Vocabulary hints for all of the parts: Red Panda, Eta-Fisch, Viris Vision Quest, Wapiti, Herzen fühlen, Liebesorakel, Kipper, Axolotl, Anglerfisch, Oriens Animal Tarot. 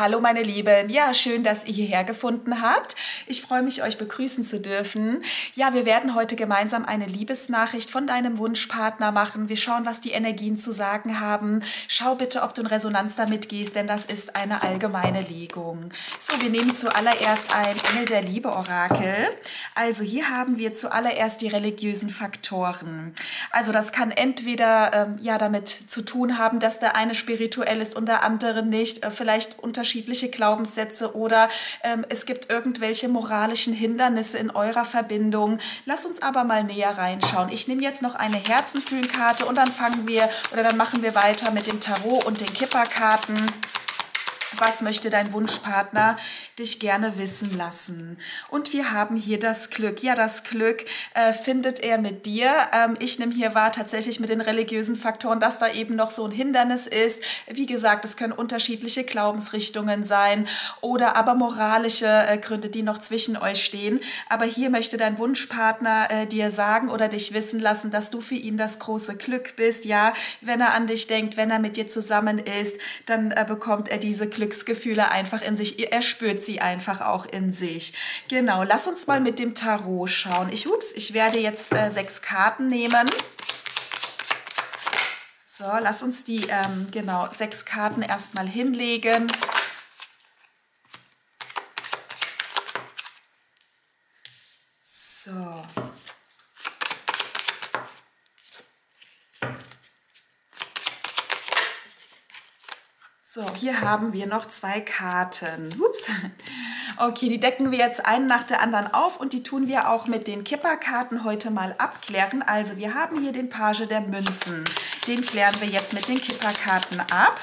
Hallo meine Lieben, ja schön, dass ihr hierher gefunden habt. Ich freue mich, euch begrüßen zu dürfen. Ja, wir werden heute gemeinsam eine Liebesnachricht von deinem Wunschpartner machen. Wir schauen, was die Energien zu sagen haben. Schau bitte, ob du in Resonanz damit gehst, denn das ist eine allgemeine Legung. So, wir nehmen zuallererst ein Engel der Liebe-Orakel. Also hier haben wir zuallererst die religiösen Faktoren. Also das kann entweder damit zu tun haben, dass der eine spirituell ist und der andere nicht, vielleicht unterschiedliche Glaubenssätze oder es gibt irgendwelche moralischen Hindernisse in eurer Verbindung. Lass uns aber mal näher reinschauen. Ich nehme jetzt noch eine Herzenfühlenkarte und dann machen wir weiter mit dem Tarot und den Kipperkarten. Was möchte dein Wunschpartner dich gerne wissen lassen? Und wir haben hier das Glück. Ja, das Glück findet er mit dir. Ich nehme hier wahr, tatsächlich mit den religiösen Faktoren, dass da eben noch so ein Hindernis ist. Wie gesagt, es können unterschiedliche Glaubensrichtungen sein oder aber moralische Gründe, die noch zwischen euch stehen. Aber hier möchte dein Wunschpartner dir sagen oder dich wissen lassen, dass du für ihn das große Glück bist. Ja, wenn er an dich denkt, wenn er mit dir zusammen ist, dann bekommt er diese Glücksgefühle einfach in sich, er spürt sie einfach auch in sich. Genau, lass uns mal mit dem Tarot schauen. Ich werde jetzt 6 Karten nehmen. So, lass uns die 6 Karten erstmal hinlegen. So. So, hier haben wir noch 2 Karten. Ups. Okay, die decken wir jetzt einen nach der anderen auf und die tun wir auch mit den Kipperkarten heute mal abklären. Also wir haben hier den Page der Münzen. Den klären wir jetzt mit den Kipperkarten ab.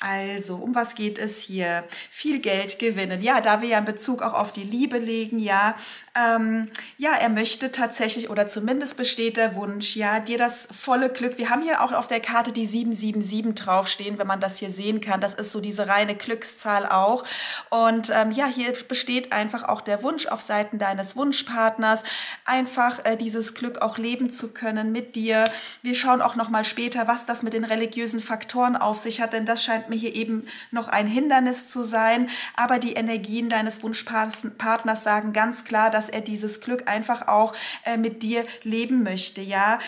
Also, um was geht es hier? Viel Geld gewinnen. Ja, da wir ja in Bezug auch auf die Liebe legen, ja. Er möchte tatsächlich, oder zumindest besteht der Wunsch, ja, dir das volle Glück. Wir haben hier auch auf der Karte die 777 draufstehen, wenn man das hier sehen kann. Das ist so diese reine Glückszahl auch. Und hier besteht einfach auch der Wunsch auf Seiten deines Wunschpartners, einfach dieses Glück auch leben zu können mit dir. Wir schauen auch nochmal später, was das mit den religiösen Faktoren auf sich hat, denn das scheint mir hier eben noch ein Hindernis zu sein, aber die Energien deines Wunschpartners sagen ganz klar, dass er dieses Glück einfach auch mit dir leben möchte, ja,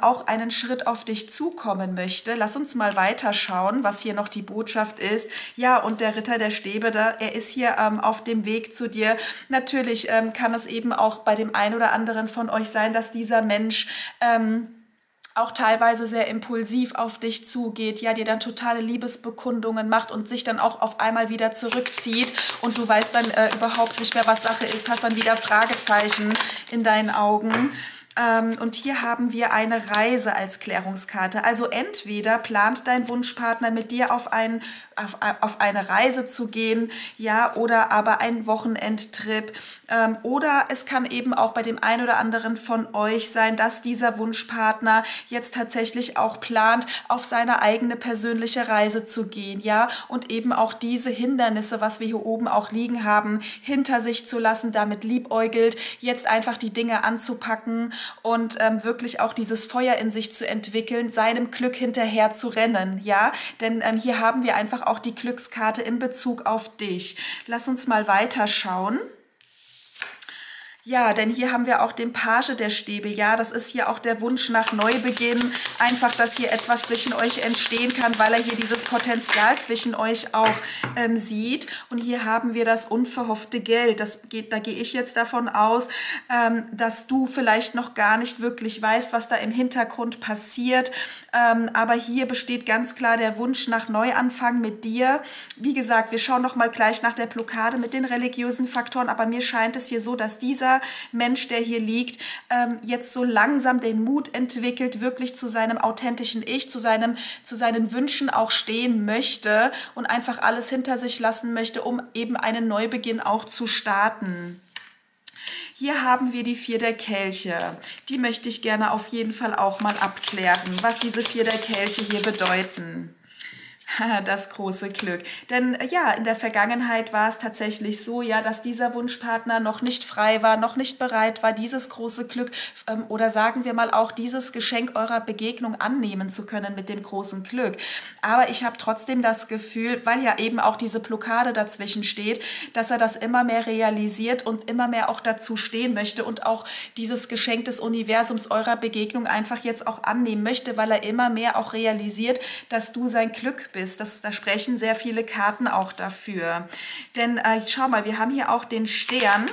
auch einen Schritt auf dich zukommen möchte. Lass uns mal weiter schauen, was hier noch die Botschaft ist. Ja, und der Ritter der Stäbe, er ist hier auf dem Weg zu dir. Natürlich kann es eben auch bei dem einen oder anderen von euch sein, dass dieser Mensch auch teilweise sehr impulsiv auf dich zugeht, ja, dir dann totale Liebesbekundungen macht und sich dann auch auf einmal wieder zurückzieht und du weißt dann überhaupt nicht mehr, was Sache ist, hast dann wieder Fragezeichen in deinen Augen. Und hier haben wir eine Reise als Klärungskarte. Also entweder plant dein Wunschpartner mit dir auf eine Reise zu gehen, ja, oder aber einen Wochenendtrip. Oder es kann eben auch bei dem einen oder anderen von euch sein, dass dieser Wunschpartner jetzt tatsächlich auch plant, auf seine eigene persönliche Reise zu gehen, ja, und eben auch diese Hindernisse, was wir hier oben auch liegen haben, hinter sich zu lassen, damit liebäugelt, jetzt einfach die Dinge anzupacken und wirklich auch dieses Feuer in sich zu entwickeln, seinem Glück hinterher zu rennen, ja, denn hier haben wir einfach auch die Glückskarte in Bezug auf dich. Lass uns mal weiter schauen. Ja, denn hier haben wir auch den Page der Stäbe. Ja, das ist hier auch der Wunsch nach Neubeginn. Einfach, dass hier etwas zwischen euch entstehen kann, weil er hier dieses Potenzial zwischen euch auch sieht. Und hier haben wir das unverhoffte Geld. Da gehe ich jetzt davon aus, dass du vielleicht noch gar nicht wirklich weißt, was da im Hintergrund passiert. Aber hier besteht ganz klar der Wunsch nach Neuanfang mit dir. Wie gesagt, wir schauen noch mal gleich nach der Blockade mit den religiösen Faktoren. Aber mir scheint es hier so, dass dieser Mensch, der hier liegt, jetzt so langsam den Mut entwickelt, wirklich zu seinem authentischen Ich, zu seinen Wünschen auch stehen möchte und einfach alles hinter sich lassen möchte, um eben einen Neubeginn auch zu starten. Hier haben wir die 4 der Kelche. Die möchte ich gerne auf jeden Fall auch mal abklären, was diese 4 der Kelche hier bedeuten. Das große Glück. Denn ja, in der Vergangenheit war es tatsächlich so, ja, dass dieser Wunschpartner noch nicht frei war, noch nicht bereit war, dieses große Glück oder sagen wir mal auch dieses Geschenk eurer Begegnung annehmen zu können mit dem großen Glück. Aber ich habe trotzdem das Gefühl, weil ja eben auch diese Blockade dazwischen steht, dass er das immer mehr realisiert und immer mehr auch dazu stehen möchte und auch dieses Geschenk des Universums eurer Begegnung einfach jetzt auch annehmen möchte, weil er immer mehr auch realisiert, dass du sein Glück bist. Da sprechen sehr viele Karten auch dafür. Denn schau mal, wir haben hier auch den Stern.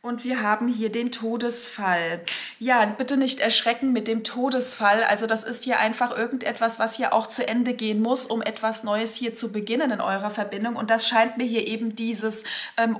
Und wir haben hier den Todesfall. Ja, bitte nicht erschrecken mit dem Todesfall. Also das ist hier einfach irgendetwas, was hier auch zu Ende gehen muss, um etwas Neues hier zu beginnen in eurer Verbindung. Und das scheint mir hier eben dieses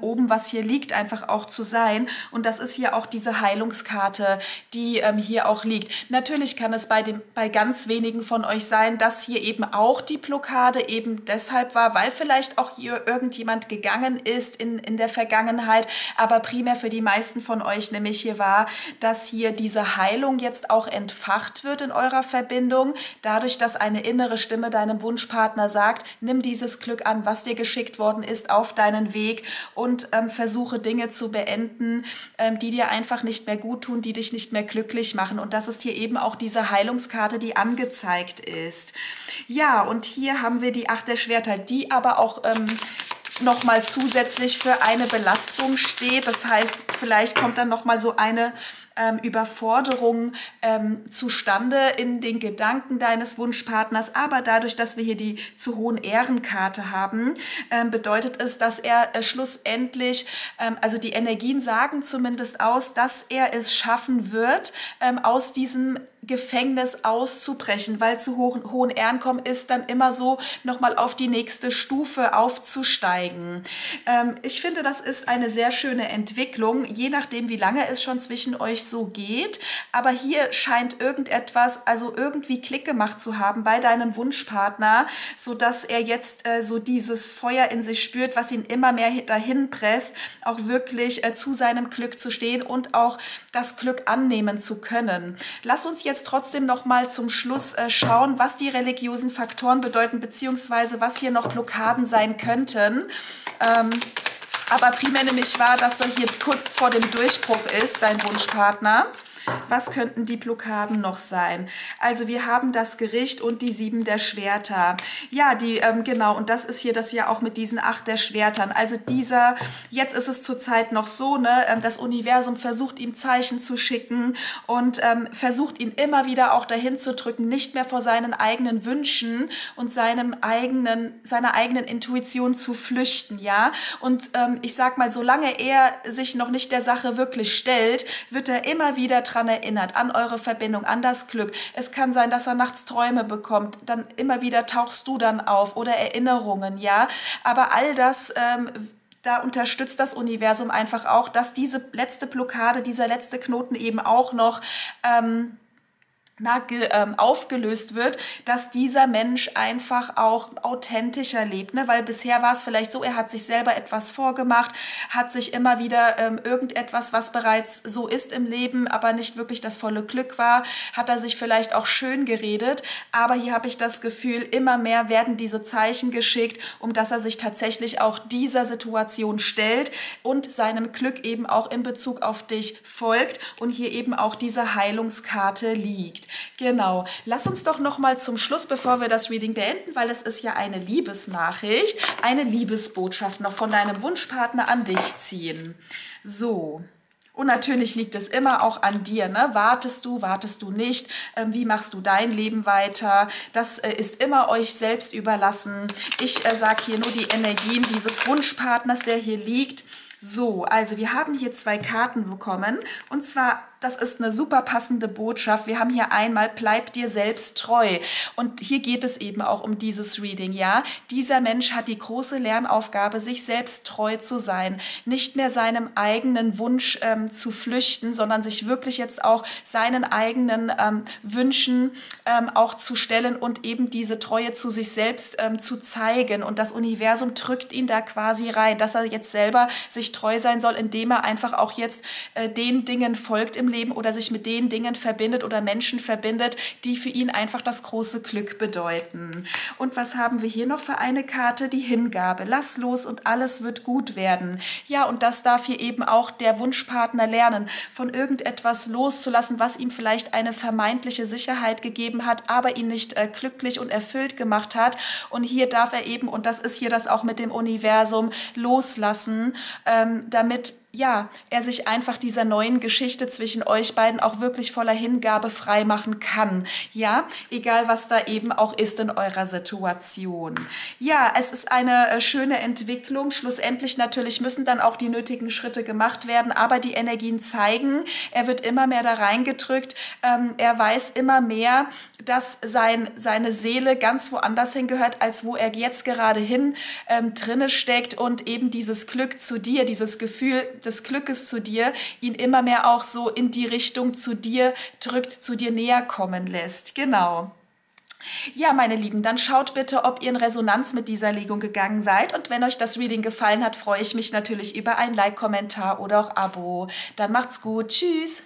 oben, was hier liegt, einfach auch zu sein. Und das ist hier auch diese Heilungskarte, die hier auch liegt. Natürlich kann es bei ganz wenigen von euch sein, dass hier eben auch die Blockade eben deshalb war, weil vielleicht auch hier irgendjemand gegangen ist in der Vergangenheit, aber primär für die meisten von euch nämlich hier war, dass hier diese Heilung jetzt auch entfacht wird in eurer Verbindung, dadurch, dass eine innere Stimme deinem Wunschpartner sagt, nimm dieses Glück an, was dir geschickt worden ist, auf deinen Weg und versuche Dinge zu beenden, die dir einfach nicht mehr gut tun, die dich nicht mehr glücklich machen. Und das ist hier eben auch diese Heilungskarte, die angezeigt ist. Ja, und hier haben wir die Acht der Schwerter, die aber auch nochmal zusätzlich für eine Belastung steht. Das heißt, vielleicht kommt dann nochmal so eine Überforderung zustande in den Gedanken deines Wunschpartners. Aber dadurch, dass wir hier die zu hohen Ehrenkarte haben, bedeutet es, dass er schlussendlich, also die Energien sagen zumindest aus, dass er es schaffen wird, aus diesem Gefängnis auszubrechen, weil zu hohen Ehren kommen ist dann immer so, nochmal auf die nächste Stufe aufzusteigen. Ich finde, das ist eine sehr schöne Entwicklung, je nachdem, wie lange es schon zwischen euch so geht. Aber hier scheint irgendetwas, also irgendwie Klick gemacht zu haben bei deinem Wunschpartner, sodass er jetzt so dieses Feuer in sich spürt, was ihn immer mehr dahin presst, auch wirklich zu seinem Glück zu stehen und auch das Glück annehmen zu können. Lass uns jetzt trotzdem noch mal zum Schluss schauen, was die religiösen Faktoren bedeuten, beziehungsweise was hier noch Blockaden sein könnten. Aber primär nämlich war, dass er hier kurz vor dem Durchbruch ist, dein Wunschpartner. Was könnten die Blockaden noch sein? Also wir haben das Gericht und die 7 der Schwerter. Ja, die genau, und das ist hier das ja auch mit diesen 8 der Schwertern. Also dieser, jetzt ist es zurzeit noch so, ne, das Universum versucht ihm Zeichen zu schicken und versucht ihn immer wieder auch dahin zu drücken, nicht mehr vor seinen eigenen Wünschen und seiner eigenen Intuition zu flüchten, ja. Und ich sag mal, solange er sich noch nicht der Sache wirklich stellt, wird er immer wieder daran erinnert, an eure Verbindung, an das Glück. Es kann sein, dass er nachts Träume bekommt, dann immer wieder tauchst du dann auf oder Erinnerungen, ja, aber all das, da unterstützt das Universum einfach auch, dass diese letzte Blockade, dieser letzte Knoten eben auch noch aufgelöst wird, dass dieser Mensch einfach auch authentischer lebt, ne? Weil bisher war es vielleicht so, er hat sich selber etwas vorgemacht, hat sich immer wieder irgendetwas, was bereits so ist im Leben, aber nicht wirklich das volle Glück war, hat er sich vielleicht auch schön geredet, aber hier habe ich das Gefühl, immer mehr werden diese Zeichen geschickt, um dass er sich tatsächlich auch dieser Situation stellt und seinem Glück eben auch in Bezug auf dich folgt und hier eben auch diese Heilungskarte liegt. Genau. Lass uns doch noch mal zum Schluss, bevor wir das Reading beenden, weil es ist ja eine Liebesnachricht, eine Liebesbotschaft noch von deinem Wunschpartner an dich ziehen. So. Und natürlich liegt es immer auch an dir, ne? Wartest du nicht? Wie machst du dein Leben weiter? Das ist immer euch selbst überlassen. Ich sage hier nur die Energien dieses Wunschpartners, der hier liegt. So, also wir haben hier 2 Karten bekommen und zwar, das ist eine super passende Botschaft. Wir haben hier einmal, bleib dir selbst treu und hier geht es eben auch um dieses Reading, ja. Dieser Mensch hat die große Lernaufgabe, sich selbst treu zu sein, nicht mehr seinem eigenen Wunsch zu flüchten, sondern sich wirklich jetzt auch seinen eigenen Wünschen auch zu stellen und eben diese Treue zu sich selbst zu zeigen und das Universum drückt ihn da quasi rein, dass er jetzt selber sich treu sein soll, indem er einfach auch jetzt den Dingen folgt im Leben oder sich mit den Dingen verbindet oder Menschen verbindet, die für ihn einfach das große Glück bedeuten. Und was haben wir hier noch für eine Karte? Die Hingabe. Lass los und alles wird gut werden. Ja, und das darf hier eben auch der Wunschpartner lernen, von irgendetwas loszulassen, was ihm vielleicht eine vermeintliche Sicherheit gegeben hat, aber ihn nicht glücklich und erfüllt gemacht hat. Und hier darf er eben, und das ist hier das auch mit dem Universum, loslassen, damit ja, er sich einfach dieser neuen Geschichte zwischen euch beiden auch wirklich voller Hingabe frei machen kann. Ja, egal was da eben auch ist in eurer Situation. Ja, es ist eine schöne Entwicklung. Schlussendlich natürlich müssen dann auch die nötigen Schritte gemacht werden, aber die Energien zeigen, er wird immer mehr da reingedrückt. Er weiß immer mehr, dass seine Seele ganz woanders hingehört, als wo er jetzt gerade hin drinne steckt und eben dieses Glück zu dir, dieses Gefühl des Glückes zu dir, ihn immer mehr auch so in die Richtung zu dir drückt, zu dir näher kommen lässt. Genau. Ja, meine Lieben, dann schaut bitte, ob ihr in Resonanz mit dieser Legung gegangen seid. Und wenn euch das Reading gefallen hat, freue ich mich natürlich über ein Like, Kommentar oder auch Abo. Dann macht's gut. Tschüss.